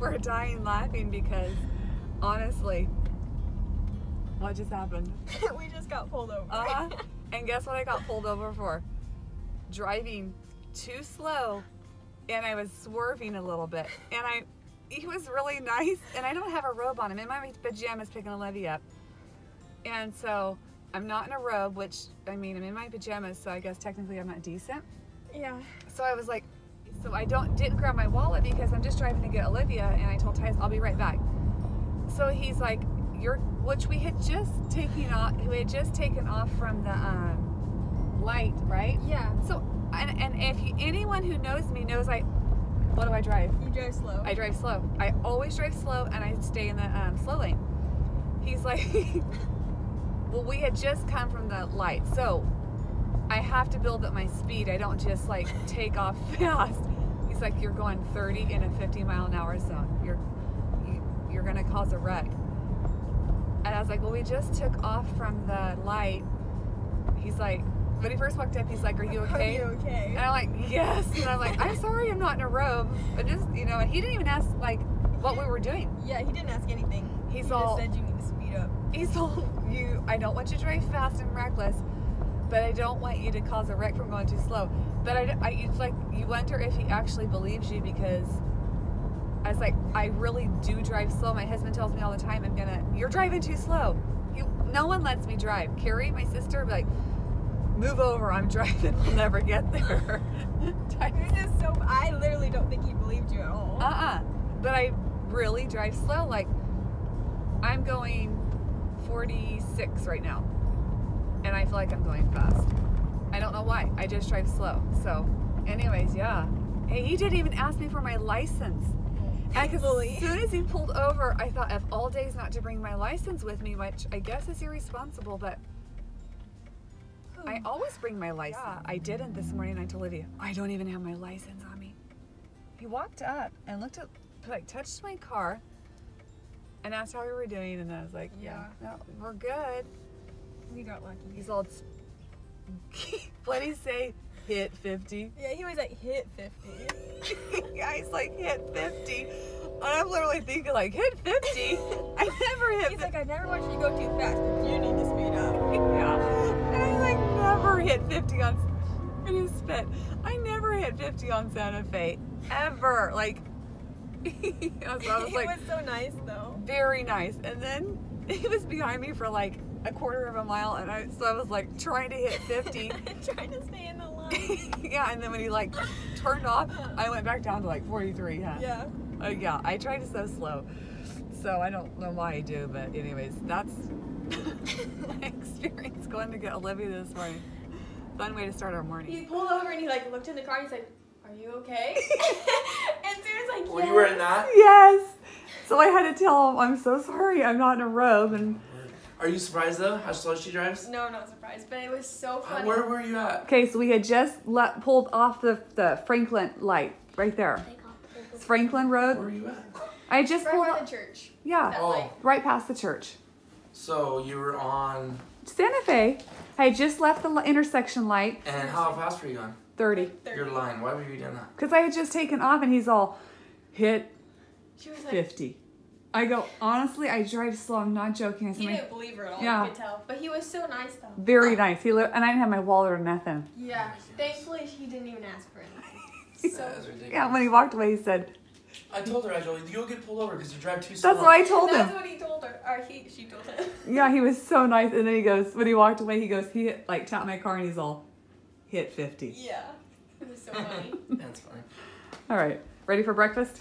we're dying laughing because honestly, what just happened? We just got pulled over. And guess what I got pulled over for? Driving too slow, and I was swerving a little bit, and he was really nice, and I don't have a robe on. I'm in my pajamas picking Olivia up, and so I'm not in a robe, which, I mean, I'm in my pajamas, so I guess technically I'm not decent. Yeah. So I was like, so I didn't grab my wallet because I'm just driving to get Olivia, and I told Tyson I'll be right back. So he's like, which we had just taken off, from the light, right? Yeah. So, and if anyone who knows me knows what do I drive? You drive slow. I drive slow. I always drive slow, and I stay in the slow lane. He's like, well, we had just come from the light, so I have to build up my speed. I don't just like take off fast. He's like, you're going 30 in a 50-mile-an-hour zone. You're gonna cause a wreck. And I was like, well, we just took off from the light. He's like, when he first walked up, he's like, are you okay? Are you okay? And I'm like, yes. And I'm like, I'm sorry I'm not in a robe. But just, you know, and he didn't even ask, like, what we were doing. Yeah, he didn't ask anything. He all, just said you need to speed up. He's all, I don't want you to drive fast and reckless, but I don't want you to cause a wreck from going too slow. But it's like, you wonder if he actually believes you, because I was like, I really do drive slow. My husband tells me all the time, you're driving too slow. No one lets me drive. Carrie, my sister, like, move over, I'm driving, we'll never get there. I literally don't think he believed you at all. But I really drive slow. Like, I'm going 46 right now, and I feel like I'm going fast. I don't know why, I just drive slow. So anyways, yeah. Hey, he didn't even ask me for my license. Thankfully. As soon as he pulled over, I thought of all days not to bring my license with me, which I guess is irresponsible, but I always bring my license. Yeah, I didn't this morning. I told Olivia, I don't even have my license on me. He walked up and looked at, like, touched my car and asked how we were doing, and I was like, yeah, no, we're good. We got lucky. He's all, what did he say? Hit 50? Yeah, he was like, hit 50. Yeah, he's like, hit 50. And I'm literally thinking, like, hit 50? I never hit 50. He's like, I never want you to go too fast. You need to speed up. Yeah. And I'm like, never hit 50 on, and he spit. I never hit 50 on Santa Fe, ever. Like, I was like, it was so nice though. Very nice. And then he was behind me for like a quarter of a mile, and so I was like trying to hit 50. Trying to stay in the line. Yeah, and then when he like turned off, I went back down to like 43, huh? Yeah. Yeah, I tried to so slow. So I don't know why I do, but anyways, that's my experience going to get Olivia this morning. Fun way to start our morning. He pulled over and he like looked in the car and he's like, are you okay? And Sarah's like, yes. Were you wearing that? Yes. So I had to tell him, I'm so sorry, I'm not in a robe. And are you surprised though how slow she drives? No, I'm not surprised, but it was so funny. Where were you at? Okay, so we had just pulled off the Franklin light right there. It's Franklin Road. Where were you at? I just pulled off the church. Yeah. Oh. Right past the church. So you were on Santa Fe. I just left the intersection light. And how fast were you going? 30. You're lying. Why were you doing that? Because I had just taken off, and he's all, hit 50. Like, I go, honestly, I drive slow. I'm not joking. He didn't believe her at all. Yeah. You could tell. But he was so nice, though. Very nice. And I didn't have my wallet or nothing. Yeah. Thankfully, he didn't even ask for anything. So that's ridiculous. Yeah, when he walked away, he said, I told her, you'll get pulled over because you drive too slow. That's what I told him. That's what he told her. Or she told him. Yeah, he was so nice. And then he goes, when he walked away, he goes, he like tapped my car, and he's all, hit 50. Yeah. It was so funny. That's funny. All right. Ready for breakfast?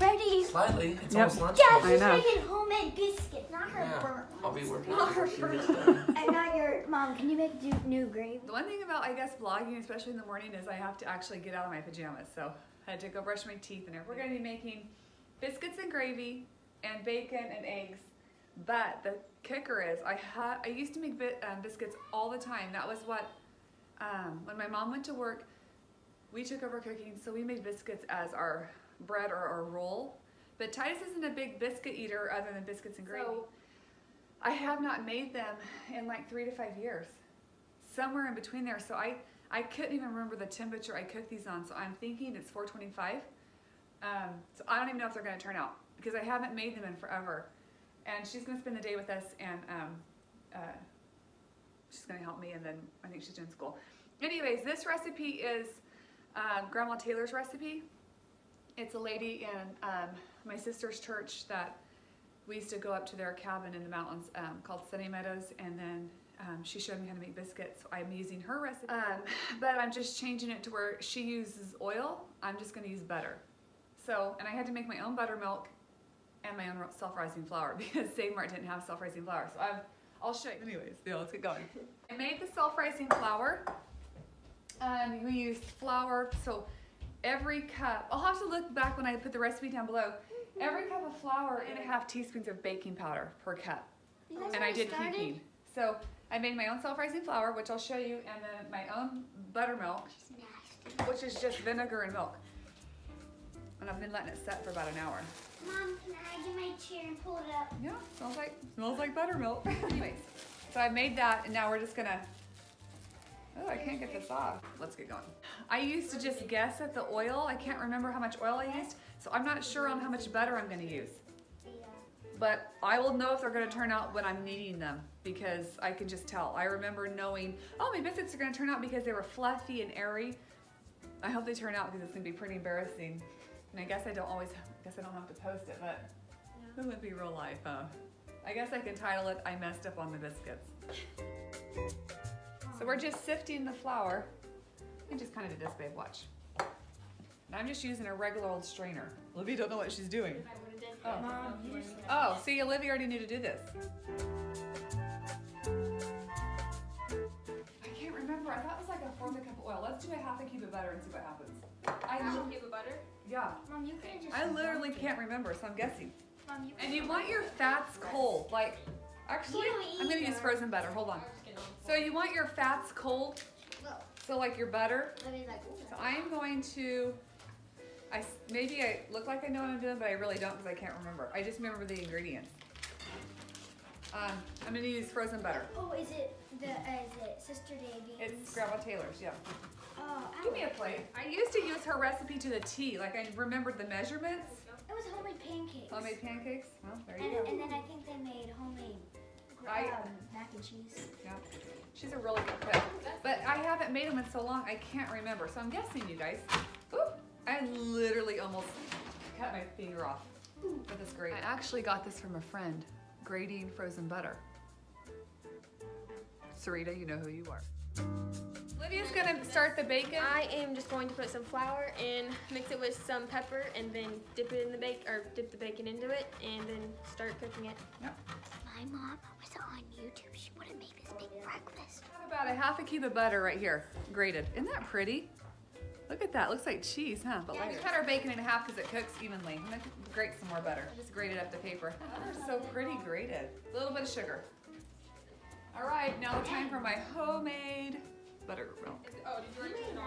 Ready. Slightly. It's almost lunch. Yeah, she's making homemade biscuits, not her burnt. I'll be working. Not her burnt. And now your mom, can you make new gravy? The one thing about, I guess, vlogging, especially in the morning, is I have to actually get out of my pajamas, so I had to go brush my teeth and everything. We're going to be making biscuits and gravy and bacon and eggs, but the kicker is I used to make biscuits all the time. That was what, when my mom went to work, we took over cooking, so we made biscuits as our bread or our roll, but Titus isn't a big biscuit eater other than biscuits and gravy. So I have not made them in like 3 to 5 years, somewhere in between there, so I couldn't even remember the temperature I cooked these on, so I'm thinking it's 425, So I don't even know if they're going to turn out because I haven't made them in forever. And she's going to spend the day with us, and she's going to help me, and then I think she's doing school. Anyways, this recipe is Grandma Taylor's recipe. It's a lady in my sister's church that we used to go up to their cabin in the mountains called Sunny Meadows, and then she showed me how to make biscuits. So I'm using her recipe, but I'm just changing it to where she uses oil. I'm just going to use butter. So, and I had to make my own buttermilk and my own self-rising flour because Save Mart didn't have self-rising flour. So I'll show you. Anyways, yeah, let's get going. I made the self-rising flour. We used flour, so every cup, I'll have to look back when I put the recipe down below. Every cup of flour, 1.5 teaspoons of baking powder per cup. And I did heaping. So I made my own self-rising flour, which I'll show you, and then my own buttermilk, which is just vinegar and milk. And I've been letting it set for about an hour. Mom, can I get my chair and pull it up? Yeah, smells like buttermilk. Anyways, so I made that, and now we're just gonna, oh, I can't get this off. Let's get going. I used to just guess at the oil. I can't remember how much oil I used, so I'm not sure on how much butter I'm gonna use. But I will know if they're gonna turn out when I'm kneading them because I can just tell. I remember knowing, oh, my biscuits are gonna turn out because they were fluffy and airy. I hope they turn out because it's gonna be pretty embarrassing. And I guess I don't have to post it, but it would be real life, huh? I guess I can title it, I messed up on the biscuits. So we're just sifting the flour and just kind of did this, babe, watch. And I'm just using a regular old strainer. Olivia don't know what she's doing. Oh, Mom. Oh, see, Olivia already knew to do this. I can't remember, I thought it was like 1/4 cup of oil. Let's do 1/2 cube of butter and see what happens. 1/2 cube of butter? Yeah. Mom, you can just I literally can't remember, so I'm guessing. Mom, you and you want your fats cold. Like, actually, I'm going to use frozen butter. Hold on. So you want your fats cold. So like your butter. So I'm going to, maybe I look like I know what I'm doing, but I really don't because I can't remember. I just remember the ingredients. I'm going to use frozen butter. Oh, is it Sister Davy? It's Grandma Taylor's, yeah. Oh, give me a plate. I used to use her recipe to the T. Like I remembered the measurements. It was homemade pancakes. Homemade pancakes? Well, there you go. And then I think they made homemade mac and cheese. Yeah. She's a really good cook. But I haven't made them in so long, I can't remember. So I'm guessing, you guys. Ooh, I literally almost cut my finger off with this grater. I actually got this from a friend, grating frozen butter. Sarita, you know who you are. Olivia's gonna start the bacon. I am just going to put some flour and mix it with some pepper and then dip the bacon into it and then start cooking it. Yep. My mom was on YouTube. She would have made this big breakfast. I have about 1/2 cube of butter right here, grated. Isn't that pretty? Look at that, looks like cheese, huh? But yeah, we cut our bacon in half because it cooks evenly. I'm gonna grate some more butter. I just grated up the paper. They're so pretty grated. A little bit of sugar. All right, now the time for my homemade buttermilk. Oh, did you already turn it on?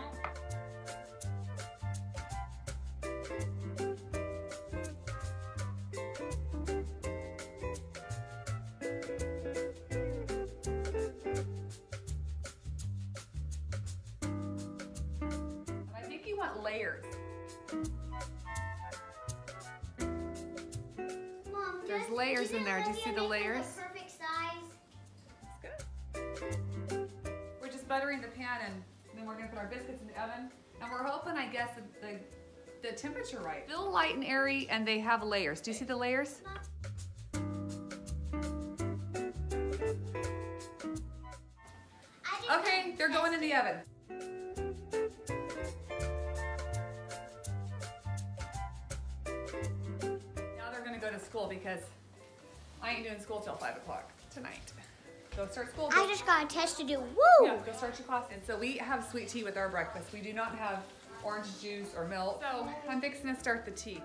I think you want layers. Mom, there's layers in there. Do you see the layers? Buttering the pan, and then we're gonna put our biscuits in the oven, and we're hoping, I guess, the temperature right. Still light and airy, and they have layers. Do you see the layers? Okay, they're going in the oven. Now they're gonna go to school because I ain't doing school till 5 o'clock tonight. Go start school. I just got a test to do. Woo! Yeah, go start your class. And so we have sweet tea with our breakfast. We do not have orange juice or milk. So I'm fixing to start the tea.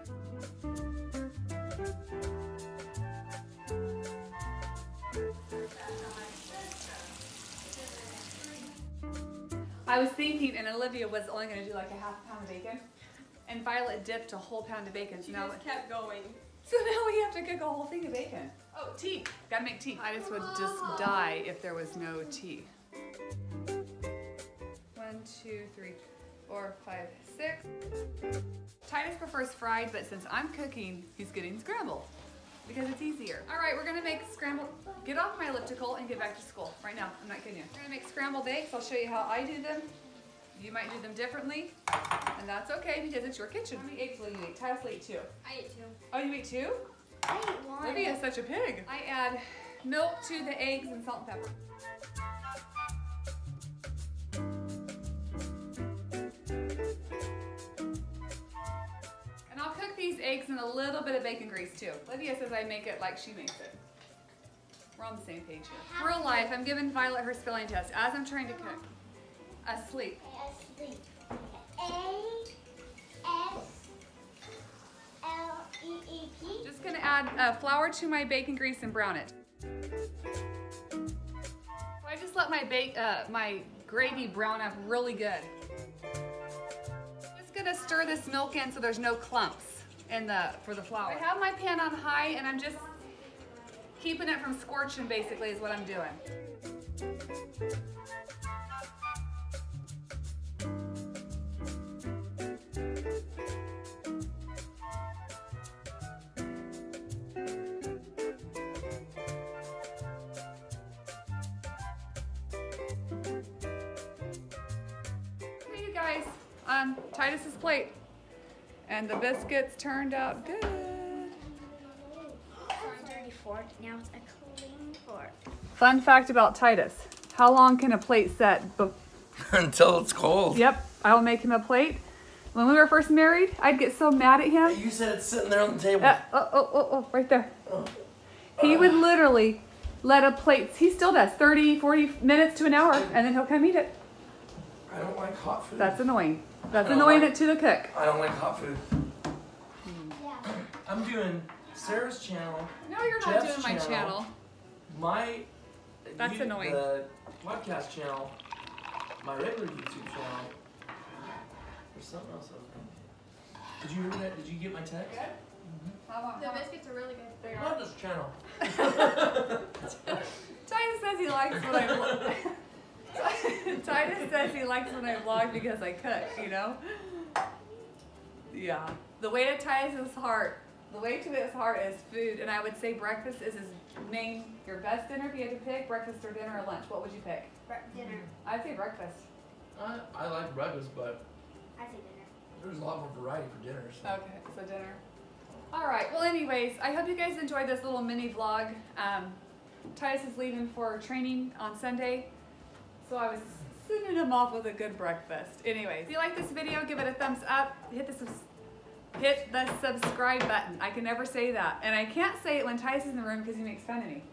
I was thinking, and Olivia was only going to do like 1/2 pound of bacon, and Violet dipped a whole pound of bacon. She just kept going. So now we have to cook a whole thing of bacon. Oh, tea. Gotta make tea. I just would just die if there was no tea. 1, 2, 3. four, five, six. Titus prefers fried, but since I'm cooking, he's getting scrambled because it's easier. All right, we're gonna make scrambled, get off my elliptical and get back to school right now. I'm not kidding you. We're gonna make scrambled eggs. I'll show you how I do them. You might do them differently, and that's okay because it's your kitchen. How many eggs will you eat? Titus will eat two. I ate two. Oh, you ate two? I ate one. Libby is such a pig. I add milk to the eggs and salt and pepper. And I'll cook these eggs in a little bit of bacon grease too. Lydia says I make it like she makes it. We're on the same page here. Real life, I'm giving Violet her spelling test as I'm trying to cook. Asleep. Asleep. A-S-L-E-E-P. Just gonna add flour to my bacon grease and brown it. So I just let my gravy brown up really good. Just gonna stir this milk in so there's no clumps in for the flour. I have my pan on high and I'm just keeping it from scorching basically is what I'm doing. On Titus's plate, and the biscuits turned out good. A dirty fork. Now it's a clean fork. Fun fact about Titus: how long can a plate set? Until it's cold. Yep, I will make him a plate. When we were first married, I'd get so mad at him. You said it's sitting there on the table. Right there. He would literally let a plate. He still does 30, 40 minutes to an hour, and then he'll come eat it. I don't like hot food. That's annoying. That's annoying to the cook. I don't like hot food. Yeah. I'm doing Sarah's channel. No, you're not Jeff's doing my channel. That's annoying. The podcast channel. My regular YouTube channel. There's something else I was thinking. Did you read that? Did you get my text? Good. Mm-hmm. The biscuits are really good. They are. I love this channel. Titus says he likes what I want. Titus says he likes when I vlog because I cook, you know? Yeah. The way to Titus's heart, the way to his heart is food, and I would say breakfast is his main, your best dinner. If you had to pick breakfast or dinner or lunch, what would you pick? Dinner. I'd say breakfast. I like breakfast, but I'd say dinner. There's a lot more variety for dinner. So. Okay, so dinner. All right, well anyways, I hope you guys enjoyed this little mini vlog. Titus is leaving for training on Sunday. So I was sending him off with a good breakfast. Anyways, if you like this video, give it a thumbs up. Hit the subscribe button. I can never say that. And I can't say it when Titus is in the room because he makes fun of me.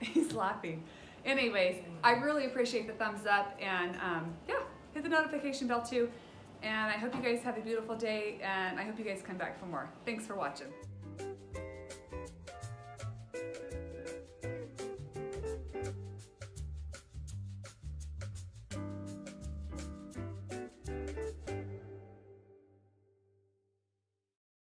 He's laughing. Anyways, I really appreciate the thumbs up. And yeah, hit the notification bell too. And I hope you guys have a beautiful day. And I hope you guys come back for more. Thanks for watching.